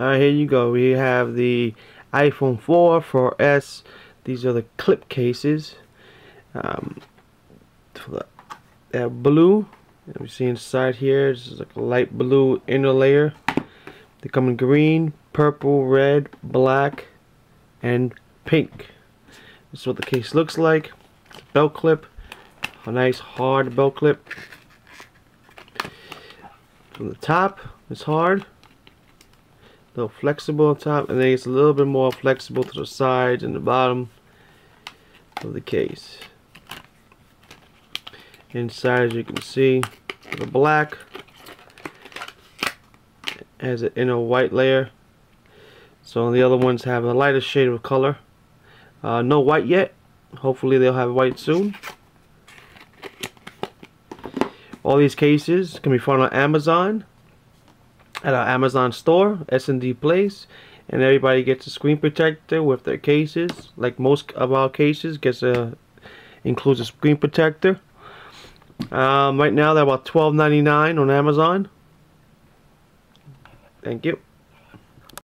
Here you go. We have the iPhone 4, 4s. These are the clip cases. Blue. And we see inside here. This is like a light blue inner layer. They come in green, purple, red, black, and pink. This is what the case looks like. Belt clip. A nice hard belt clip. From the top, it's hard. A little flexible on top, and then it's a little bit more flexible to the sides and the bottom of the case. Inside, as you can see, the black has an inner white layer. So the other ones have a lighter shade of color. No white yet. Hopefully they'll have white soon. All these cases can be found on Amazon, at our Amazon store, S&D Place, and everybody gets a screen protector with their cases. Like most of our cases, includes a screen protector. Right now they're about $12.99 on Amazon. Thank you.